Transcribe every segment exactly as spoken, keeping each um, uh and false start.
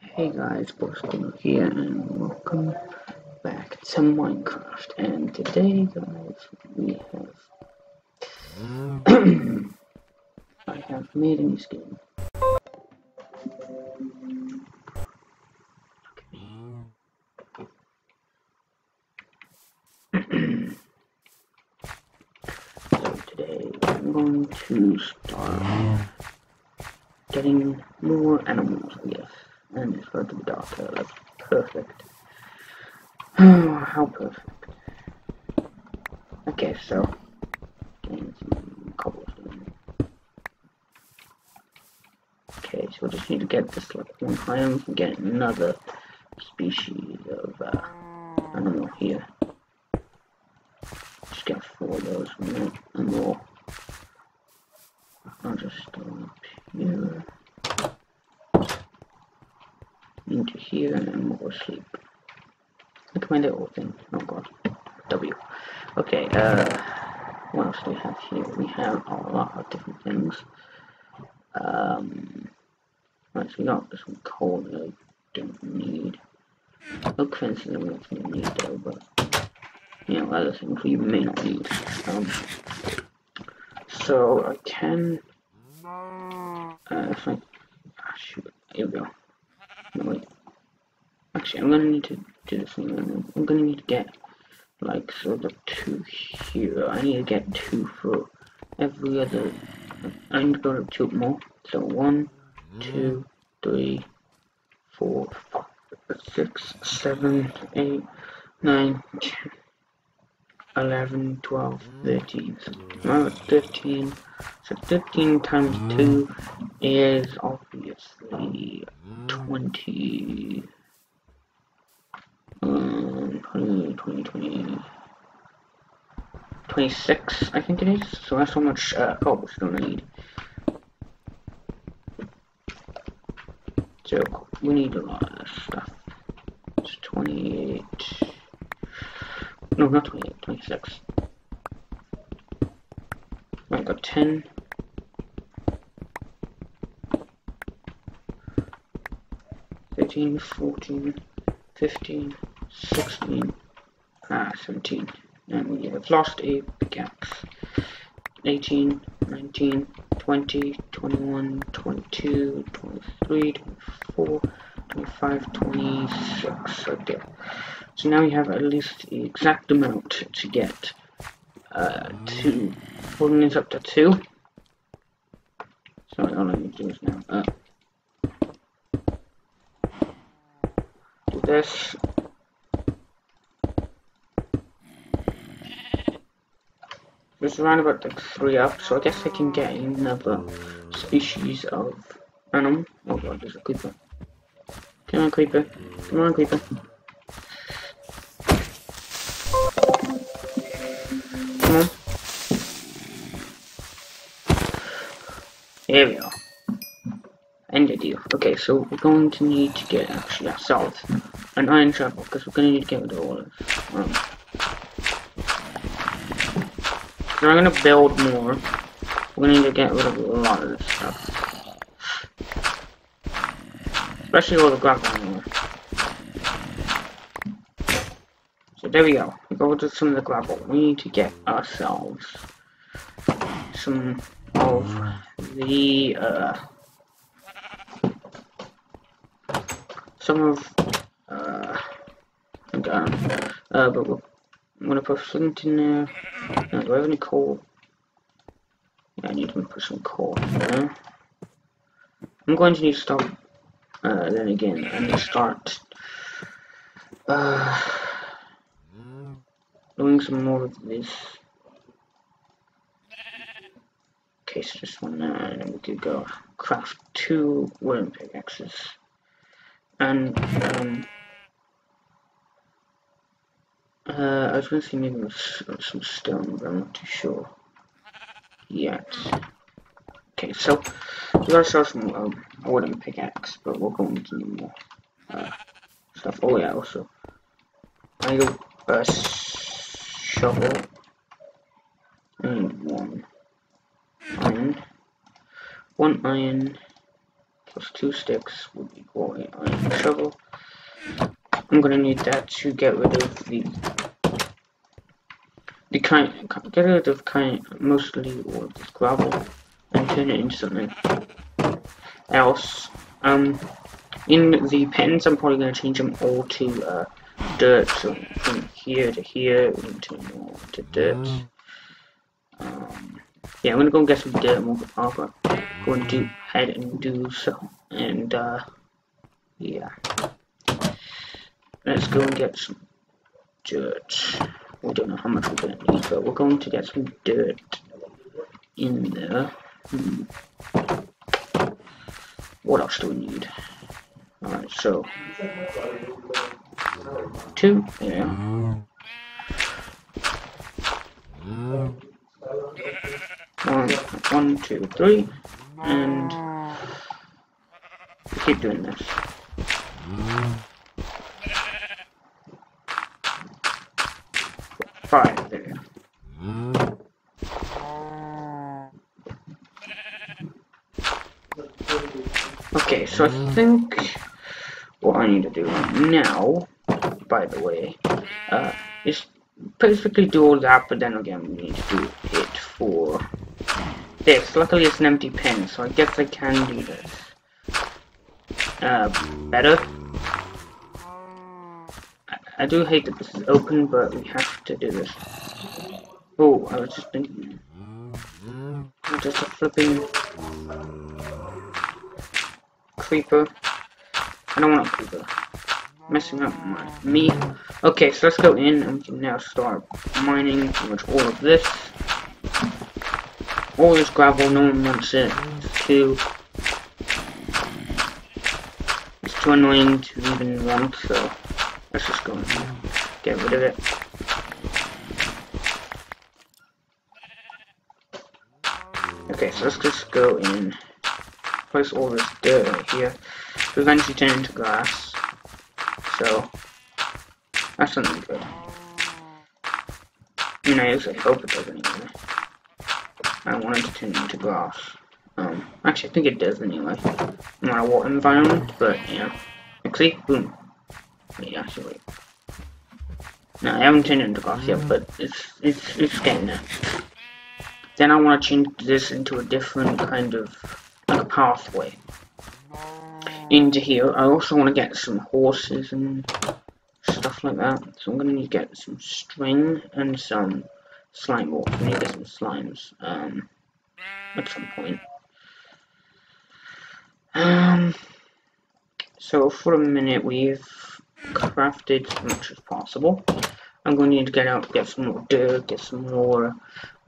Hey guys, Borsting here and welcome back to Minecraft, and today guys we have I have made a new skin. Okay. So today I'm going to start getting more animals we have. And it's going to be darker, that's perfect. Oh, how perfect. Okay, so getting some cobblestone. Okay, so I just need to get this like one iron and get another species of uh, animal here. Just get four of those and more. I'll just start up here. Into here and then we'll sleep. Look at my little thing. Oh god. W. Okay, uh, what else do we have here? We have a lot of different things. Um, right, so we got some coal that I don't need. Oak fences I'm not gonna need though, but you know, other things we may not need. Um, so I can. Uh, if I. Ah, shoot. Here we go. No, wait. Actually, I'm gonna need to do this thing. I'm gonna need to get like sort of two here. I need to get two for every other. I need to go to two more. So one, two, three, four, five, six, seven, eight, nine, ten, eleven, twelve, thirteen. So now it's thirteen. So thirteen times two is obviously twenty. Um, twenty, twenty, twenty, twenty-six, I think it is. So that's how much uh, cobblestone I need. So we need a lot of this stuff. It's twenty-eight. No, not twenty-eight. Twenty-six. I got ten. thirteen, fourteen, fifteen, sixteen, ah, seventeen. And we have lost a pickaxe. eighteen, nineteen, twenty, twenty-one, twenty-two, twenty-three, twenty-four, twenty-five, twenty-six. Okay. So now we have at least the exact amount to get uh, to pulling this up to two. Sorry, all I need to do is now. Uh, This there's around about like three up, so I guess I can get another species of animal. Oh god, there's a creeper. Come on, creeper. Come on, creeper. Come on. Here we are. End of deal. Okay, so we're going to need to get actually ourselves an iron shovel because we're going to need to get rid of all of this. Um, so I'm going to build more. We're going to need to get rid of a lot of this stuff, especially all the gravel anymore. So there we go. We go to some of the gravel. We need to get ourselves some of the uh. Some of, uh, I'm down, uh, but we'll, I'm gonna put flint in there. No, do I have any coal? Yeah, I need to put some coal in there. I'm going to need to stop, uh, then again, I need to start, uh, doing some more of this. Okay, so this one now, and then we could go craft two wooden pickaxes. And, um, uh, I was going to see maybe with some stone, but I'm not too sure yet. Okay, so, we got ourselves some um, wooden pickaxe, but we'll go into more uh, stuff. Oh yeah, also, I need a uh, shovel, I need one iron, one iron, plus two sticks would equal an iron shovel. I'm gonna need that to get rid of the the kind get rid of kind mostly all this gravel and turn it into something else. Um, in the pens, I'm probably gonna change them all to uh, dirt. So from here to here, into more to dirt. Um, yeah, I'm gonna go and get some dirt and more lava. Go and do head and do so, and uh, yeah. Let's go and get some dirt. We don't know how much we're going to need, but we're going to get some dirt in there. Hmm. What else do we need? Alright, so... Two, yeah. One, one, two, three, and... We keep doing this. Five there. Okay, so I think what I need to do now, by the way, uh, is basically do all that, but then again we need to do it for this. Luckily it's an empty pen, so I guess I can do this uh, better. I do hate that this is open, but we have to do this. Oh, I was just thinking. Just a flipping creeper. I don't want a creeper messing up my me. Okay, so let's go in and we can now start mining pretty much all of this. All this gravel, no one wants it. It's too it's too annoying to even want, so let's just go and get rid of it. Okay, so let's just go in, place all this dirt right here, to eventually turn into grass. So that's something good. I mean, I usually hope it does anyway. I don't want it to turn into grass. Um, actually, I think it does anyway. No matter what environment, but yeah. See, boom. Wait, actually, no, I haven't turned it into glass yet, but it's it's it's getting there. Then I want to change this into a different kind of like a pathway into here. I also want to get some horses and stuff like that. So I'm gonna need to get some string and some slime balls. I need to get some slimes um at some point. Um. So for a minute we've crafted as much as possible. I'm going to need to get out, get some more dirt, get some more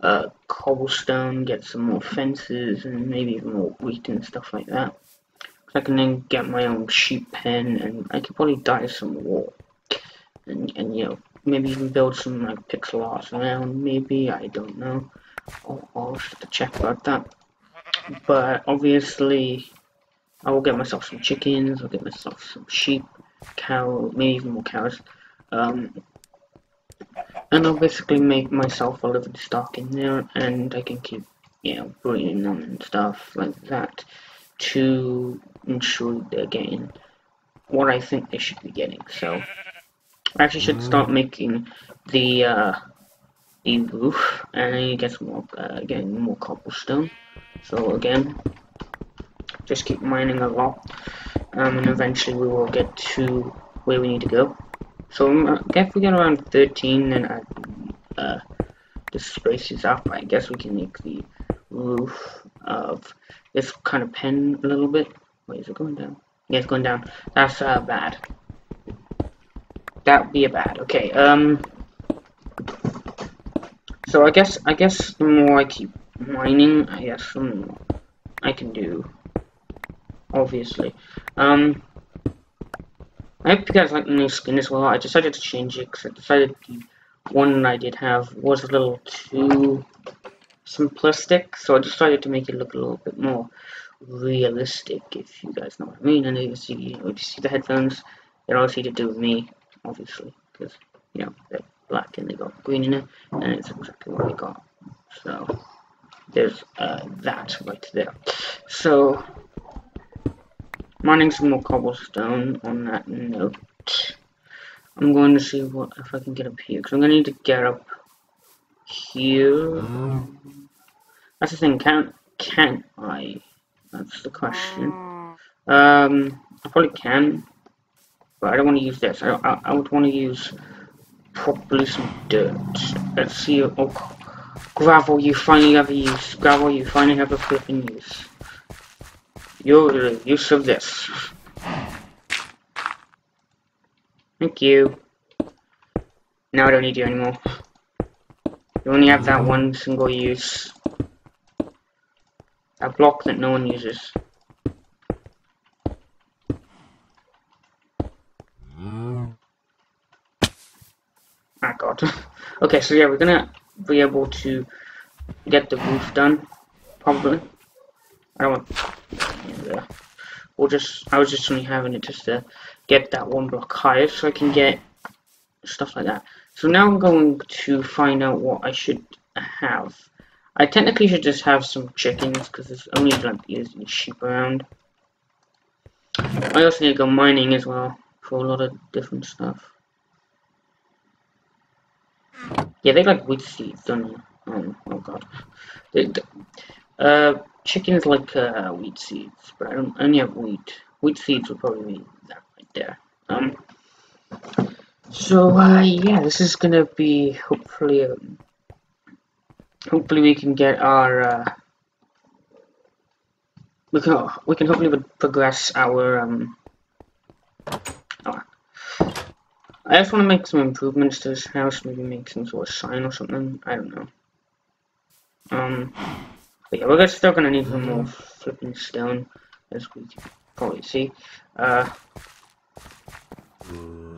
uh, cobblestone, get some more fences, and maybe even more wheat and stuff like that. I can then get my own sheep pen, and I could probably dye some wool, and, and you know, maybe even build some like pixel art around. Maybe, I don't know. I'll, I'll just have to check about that. But obviously, I will get myself some chickens. I'll get myself some sheep. Cow, maybe even more cows, um, and I'll basically make myself a living stock in there, and I can keep, you know, breeding them and stuff like that to ensure they're getting what I think they should be getting. So I actually should start making the uh, the roof, and I get some more, uh, getting more cobblestone. So again, just keep mining a lot. Um, and eventually we will get to where we need to go. So um, if we get around thirteen, then I, uh, the space is up. I guess we can make the roof of this kind of pen a little bit. Wait, is it going down? Yeah, it's going down. That's uh, bad. That would be a bad. Okay. Um. So I guess I guess the more I keep mining, I guess the more I can do. Obviously. Um, I hope you guys like the new skin as well. I decided to change it because I decided the one I did have was a little too simplistic, so I decided to make it look a little bit more realistic, if you guys know what I mean. And if you see, you know, if you see the headphones, they're obviously to do with me, obviously, because, you know, they're black and they got green in it, and it's exactly what I got. So, there's uh, that right there. So... mining some more cobblestone on that note. I'm going to see what if I can get up here, because I'm going to need to get up here. That's the thing, can't can I? That's the question. Um, I probably can, but I don't want to use this. I, I, I would want to use probably some dirt. Let's see. Oh, gravel you finally have a use. Gravel you finally have a flipping use. You're the use of this. Thank you. Now I don't need you anymore. You only have that one single use. A block that no one uses. Mm. Ah, God. Okay, so yeah, we're gonna be able to get the roof done, probably. I don't want. Yeah. We'll just. I was just only having it just to get that one block higher, so I can get stuff like that. So now I'm going to find out what I should have. I technically should just have some chickens, because there's only like using sheep around. I also need to go mining as well for a lot of different stuff. Yeah, they like wheat seeds, don't you? Oh, oh God. They, uh, chickens like uh, wheat seeds, but I don't I only have wheat. Wheat seeds would probably be that right there. Um. So uh, yeah, this is gonna be hopefully. Um, Hopefully we can get our, uh, we can we can hopefully progress our. Um, our I just want to make some improvements to this house. Maybe make some sort of sign or something. I don't know. Um, but yeah, we're still gonna need some more flipping stone, as we can probably see. Uh,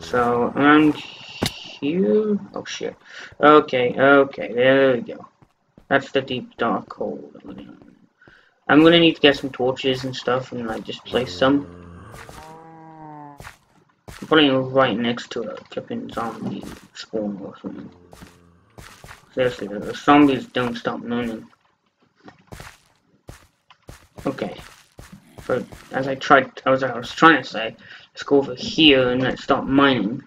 so around here. Oh shit. Okay. Okay. There we go. That's the deep dark hole. I'm gonna need to get some torches and stuff and like just place some. I'm probably right next to a flipping zombie spawn or something. Seriously, the zombies don't stop moaning. Okay. But as I tried, I was I was trying to say, let's go over here and let's start mining.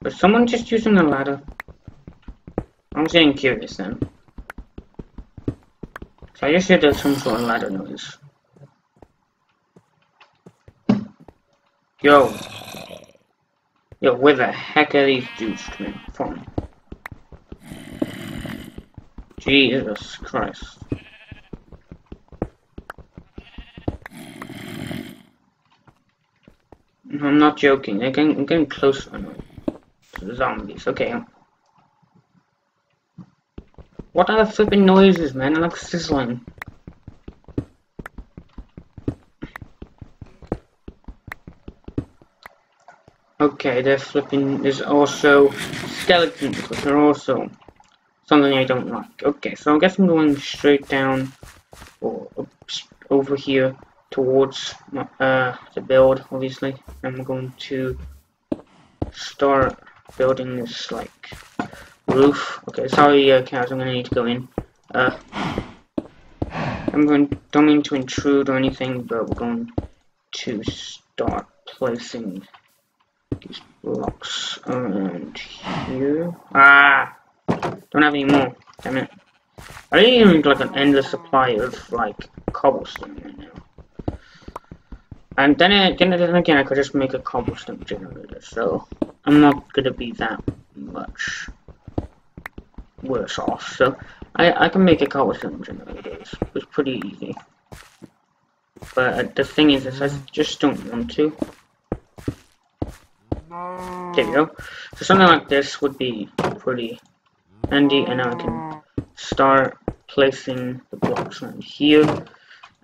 Was someone just using a ladder? I'm getting curious then. So I just heard there's some sort of ladder noise. Yo. Yo, where the heck are these dudes coming from? Jesus Christ. I'm not joking, I'm getting, I'm getting closer now. Zombies, okay. What are the flipping noises, man? I like sizzling. Okay, they're flipping. There's also skeletons, which are also something I don't like. Okay, so I guess I'm going straight down or oops, over here towards my, uh, the build, obviously. And we're going to start building this like roof. Okay, sorry, uh, cows. I'm gonna need to go in. Uh, I'm going. Don't mean to intrude or anything, but we're going to start placing these blocks around here. Ah, don't have any more. Damn it! I really need like an endless supply of like cobblestone right now. And then again, then again, I could just make a cobblestone generator, so I'm not gonna be that much worse off. So I I can make a cobblestone generator. It's, it's pretty easy. But uh, the thing is, is, I just don't want to. There you go. So something like this would be pretty handy, and now I can start placing the blocks around here.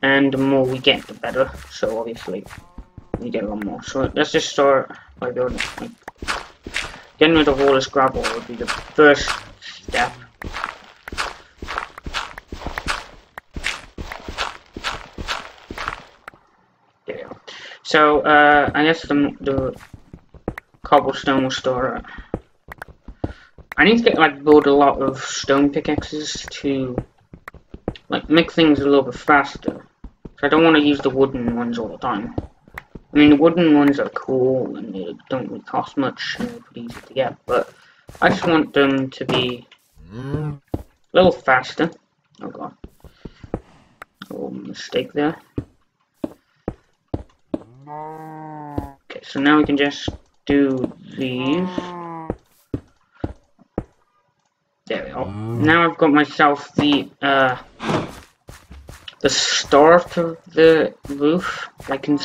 And the more we get, the better. So obviously, we get a lot more. So let's just start by building. Like, getting rid of all this gravel would be the first step. There you go. So uh, I guess the, the cobblestone will start. I need to get like build a lot of stone pickaxes to like make things a little bit faster. So I don't want to use the wooden ones all the time. I mean, the wooden ones are cool and they don't really cost much and they're pretty easy to get, but I just want them to be a little faster. Oh god. Oh, mistake there. Okay, so now we can just do these. There we go. Now I've got myself the uh the start of the roof. I can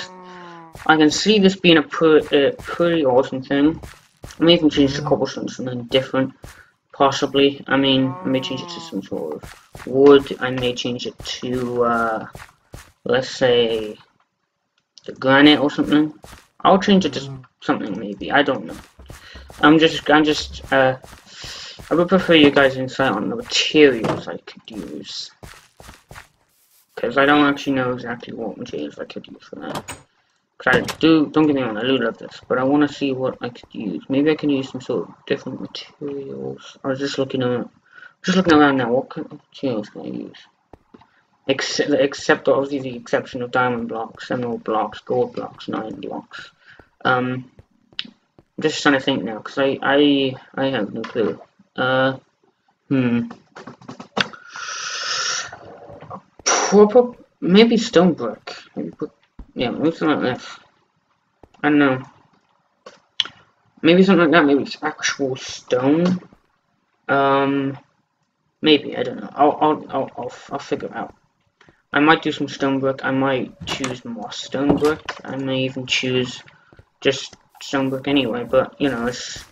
I can see this being a pretty, uh, pretty awesome thing. I may even change the cobblestone to something different, possibly. I mean, I may change it to some sort of wood. I may change it to uh let's say the granite or something. I'll change it to something maybe. I don't know. I'm just I'm just uh I would prefer you guys insight on the materials I could use, because I don't actually know exactly what materials I could use for that. Because I do, don't get me wrong, I do love this, but I want to see what I could use. Maybe I can use some sort of different materials. I was just looking around, just looking around now. What kind of materials can I use? Except, except obviously the exception of diamond blocks, emerald blocks, gold blocks, and iron blocks. Um, I'm just trying to think now, because I, I, I have no clue. Uh, hmm. Proper, maybe stone brick. Maybe put, yeah, maybe something like this. I don't know. Maybe something like that. Maybe it's actual stone. Um, maybe I don't know. I'll I'll I'll I'll, I'll figure it out. I might do some stone brick. I might choose more stone brick. I may even choose just stone brick anyway. But you know, it's.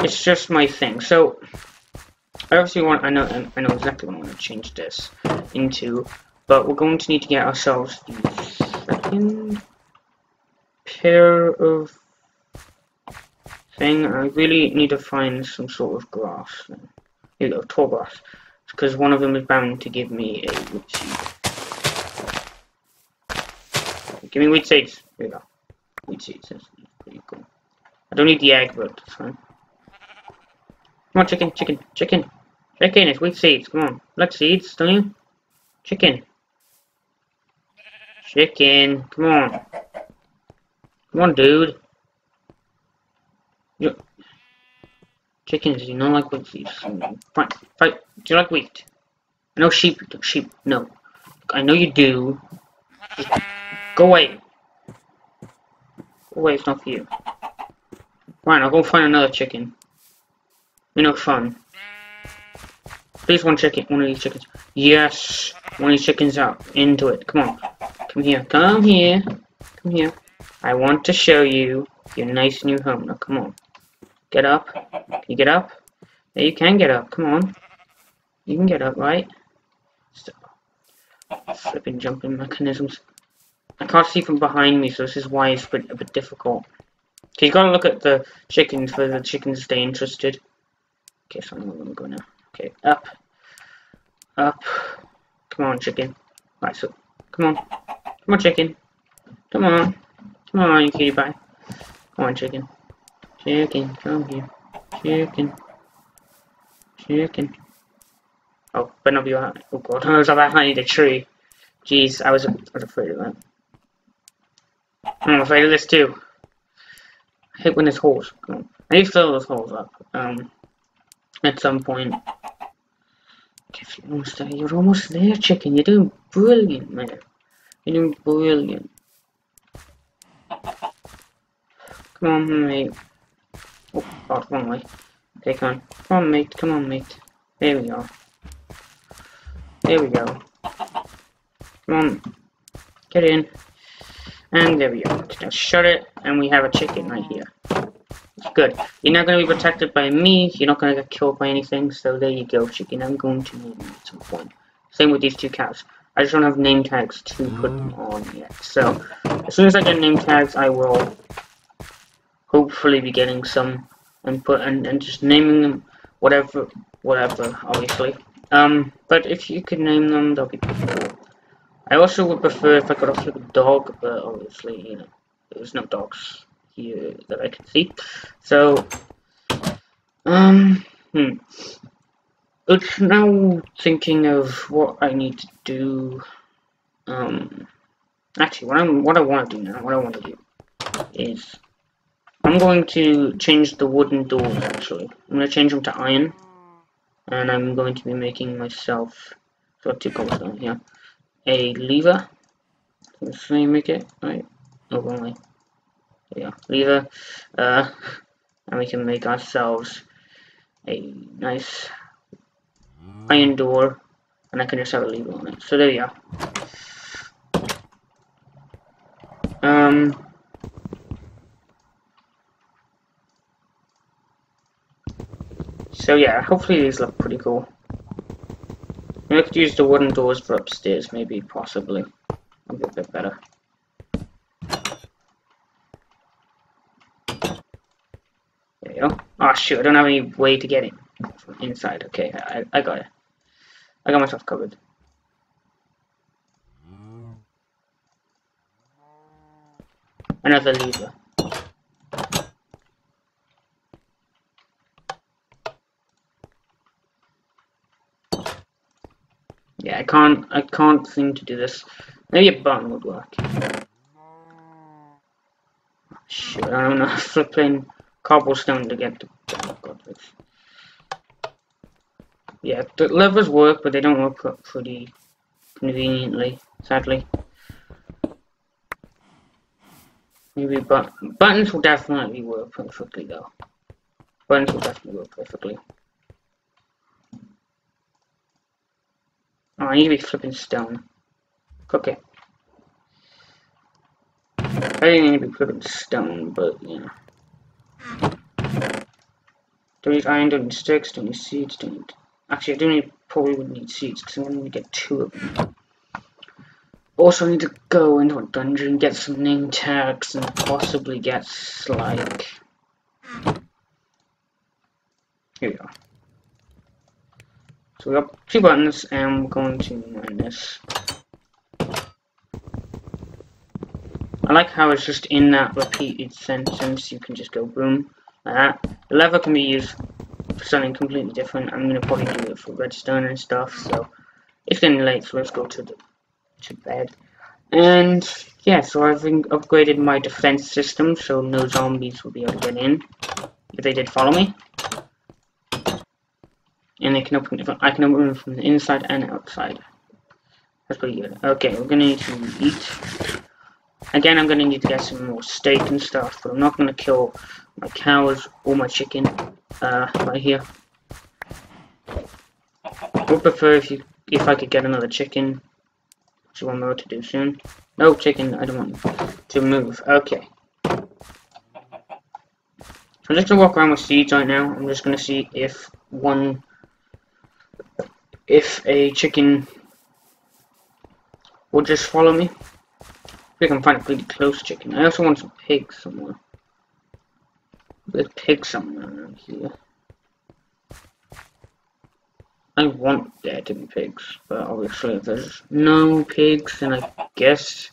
It's just my thing. So I obviously want. I know. I know exactly what I want to change this into. But we're going to need to get ourselves the second pair of thing. I really need to find some sort of grass. Here we go, tall grass, because one of them is bound to give me a wood seed. Give me wheat seeds. Here we go. Wheat seeds. That's pretty cool. I don't need the egg, but it's fine. Come on, chicken, chicken, chicken, chicken, it's wheat seeds, come on, like seeds, don't you? Chicken. Chicken, come on. Come on, dude. You... Chickens, do you not like wheat seeds? Fine, fine, do you like wheat? No sheep, sheep, no. I know you do. Just go away. Go away, it's not for you. Fine, I'll go find another chicken. You know, fun. Please, one chicken. One of these chickens. Yes! One of these chickens out. Into it. Come on. Come here. Come here. Come here. I want to show you your nice new home. Now, come on. Get up. Can you get up? Yeah, you can get up. Come on. You can get up, right? Stop. Flipping jumping mechanisms. I can't see from behind me, so this is why it's a bit, a bit difficult. Okay, you gotta look at the chickens for the chickens to stay interested. Okay, so I'm gonna go now. Okay, up, up. Come on, chicken. Right, so come on, come on, chicken. Come on, come on, you kitty pie. Come on, chicken. Chicken, come here. Chicken, chicken. Oh, better not be high. Oh god, I was up behind the tree. Jeez, I was, I was afraid of that. I'm afraid of this too. I hate when there's holes. Come on. I need to fill those holes up. Um. At some point. Okay, you're almost there. You're almost there, chicken. You're doing brilliant, man. You're doing brilliant. Come on, mate. Oh, God, wrong way. Okay, come on. Come on, mate. Come on, mate. There we go. There we go. Come on. Get in. And there we go. Now shut it, and we have a chicken right here. Good. You're not going to be protected by me. You're not going to get killed by anything. So there you go, chicken. I'm going to name you at some point. Same with these two cows. I just don't have name tags to put them on yet. So as soon as I get name tags, I will hopefully be getting some and put and, and just naming them whatever, whatever, obviously. Um, but if you could name them, that'll be cool. I also would prefer if I could also get a dog, but obviously, you know, there's no dogs here that I can see. So, um, hmm. It's now thinking of what I need to do. Um, actually, what I'm what I want to do now, what I want to do is I'm going to change the wooden doors. Actually, I'm going to change them to iron, and I'm going to be making myself so two cobblestone here, a lever. Let's see, make it right. Oh, wrong way. Yeah, lever. Uh, and we can make ourselves a nice iron door, and I can just have a lever on it. So there we are. Um, so yeah, hopefully these look pretty cool. I could use the wooden doors for upstairs, maybe, possibly. I'll get a bit better. There we go. Oh shoot, I don't have any way to get in from inside. Okay, I, I got it. I got myself covered. Another lever. Yeah, I can't. I can't seem to do this. Maybe a button would work. Shit, I don't know. Flipping cobblestone to get to. Oh God, yeah, the levers work, but they don't work up pretty conveniently, sadly. Maybe but buttons will definitely work perfectly though. Buttons will definitely work perfectly. Oh, I need to be flipping stone. Cook it. I didn't need to be flipping stone, but yeah. Don't need iron, don't need sticks, don't need seeds, don't need... Actually, I do need, probably would need seeds, because I'm going to get two of them. Also, I need to go into a dungeon, get some name tags, and possibly get, like... Here we are. So we got two buttons, and we're going to mine this. I like how it's just in that repeated sentence, you can just go boom, like that. The lever can be used for something completely different. I'm going to probably do it for redstone and stuff, so it's getting late, so let's go to the to bed. And yeah, so I've upgraded my defense system, so no zombies will be able to get in if they did follow me. And they can open it, I can open it from the inside and outside. That's pretty good. Okay, we're gonna need to eat. Again, I'm gonna need to get some more steak and stuff, but I'm not gonna kill my cows or my chicken uh, right here. I would prefer if you, if I could get another chicken, which one more to do soon. No chicken, I don't want to move. Okay. So I'm just gonna walk around with seeds right now. I'm just gonna see if one. If a chicken will just follow me. If we can find a pretty close chicken. I also want some pigs somewhere. There's pigs somewhere around here. I want there to be pigs, but obviously if there's no pigs, then I guess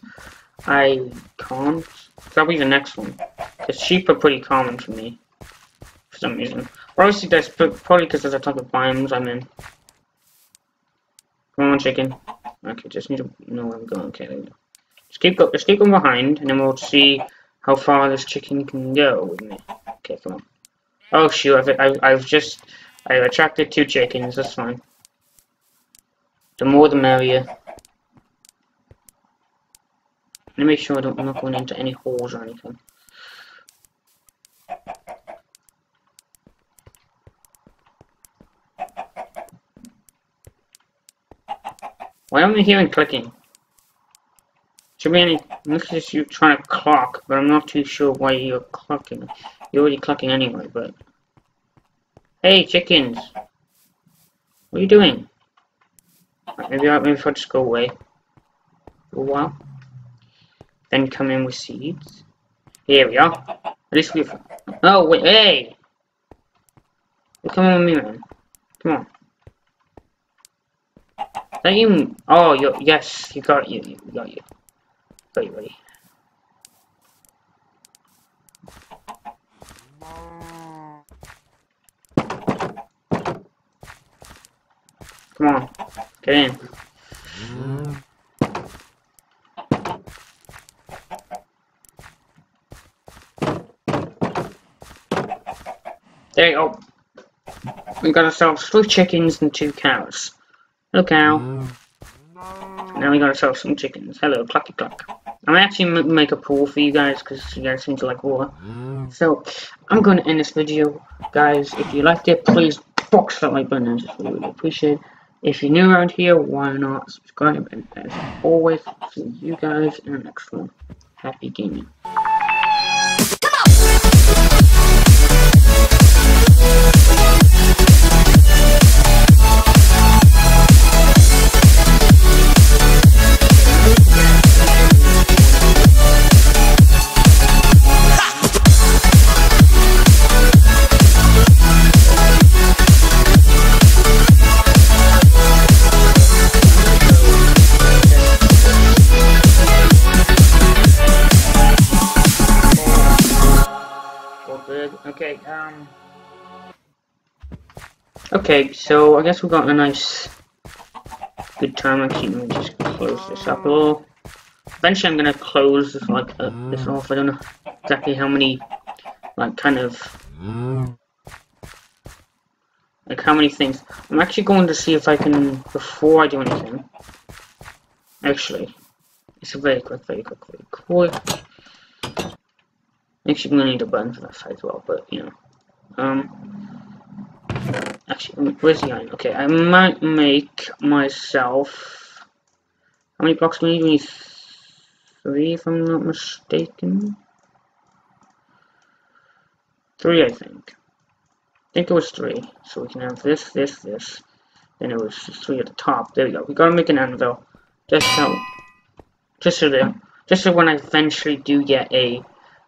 I can't. That'll be the next one. Because sheep are pretty common for me, for some reason. Or obviously that's probably because there's a type of biomes I'm in. Come on, chicken. Okay, just need to know where I'm going. Okay, there we go. Just keep, go just keep going behind, and then we'll see how far this chicken can go with me. Okay, come on. Oh, shoot, I've, I've, I've just... I've attracted two chickens, that's fine. The more, the merrier. Let me make sure I don't, I'm not going into any holes or anything. Why am I hearing clicking? Should be any. This is you trying to clock, but I'm not too sure why you're clocking. You're already clocking anyway, but. Hey, chickens! What are you doing? Right, maybe, I, maybe if I just go away for a while. Then come in with seeds. Here we are. At least we've. Oh, wait, hey! Well, come on with me, man. Come on. Don't you? Oh, you yes, you got you, you got you, got you ready. Come on. Get in. Mm. There you go. We got ourselves three chickens and two cows. Hello, cow. Mm. Now we got ourselves some chickens. Hello, clucky cluck. I'm actually make a pool for you guys because you guys seem to like water. Mm. So I'm going to end this video, guys. If you liked it, please box that like button. I just really, really appreciate it. If you're new around here, why not subscribe? And as always, see you guys in the next one. Happy gaming. Okay, um... Okay, so I guess we got a nice... good time. Actually, let me just close this up a little. Eventually I'm gonna close this, like, uh, this off. I don't know exactly how many, like, kind of... like, how many things. I'm actually going to see if I can, before I do anything... Actually, it's a very quick, very quick, very quick... Actually, I'm gonna need a button for that side as well, but you know. Um. Actually, where's the iron? Okay, I might make myself. How many blocks do we need? We need three, if I'm not mistaken. Three, I think. I think it was three. So we can have this, this, this. Then it was just three at the top. There we go. We gotta make an anvil. Just so. Just so there. Just so when I eventually do get a.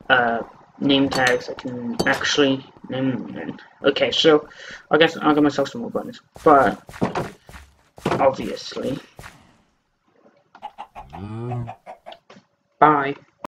Uh, name tags I can actually name them in. Okay, so I guess I'll get myself some more buttons, but obviously. Mm. Bye.